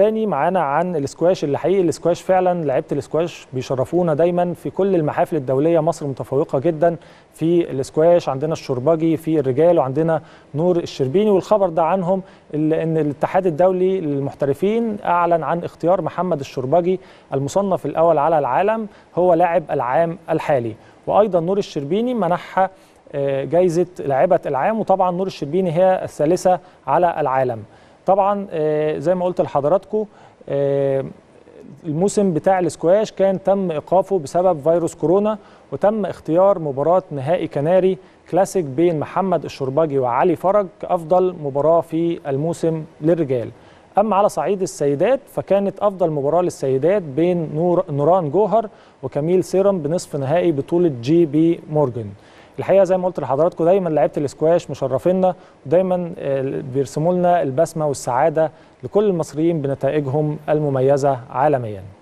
تاني معانا عن الاسكواش اللي حقيقي الاسكواش فعلا لعيبه الاسكواش بيشرفونا دايما في كل المحافل الدوليه. مصر متفوقه جدا في الاسكواش، عندنا الشوربجي في الرجال وعندنا نور الشربيني، والخبر ده عنهم ان الاتحاد الدولي للمحترفين اعلن عن اختيار محمد الشوربجي المصنف الاول على العالم هو لاعب العام الحالي، وايضا نور الشربيني منحها جايزه لاعبه العام، وطبعا نور الشربيني هي الثالثه على العالم. طبعا زي ما قلت لحضراتكم الموسم بتاع الاسكواش كان تم ايقافه بسبب فيروس كورونا، وتم اختيار مباراه نهائي كناري كلاسيك بين محمد الشوربجي وعلي فرج كافضل مباراه في الموسم للرجال. اما على صعيد السيدات فكانت افضل مباراه للسيدات بين نوران جوهر وكميل سيرم بنصف نهائي بطوله جي بي مورجن. الحقيقه زي ما قلت لحضراتكم دايما لعيبه الاسكواش مشرفينا، ودايما بيرسموا لنا البسمه والسعاده لكل المصريين بنتائجهم المميزه عالميا.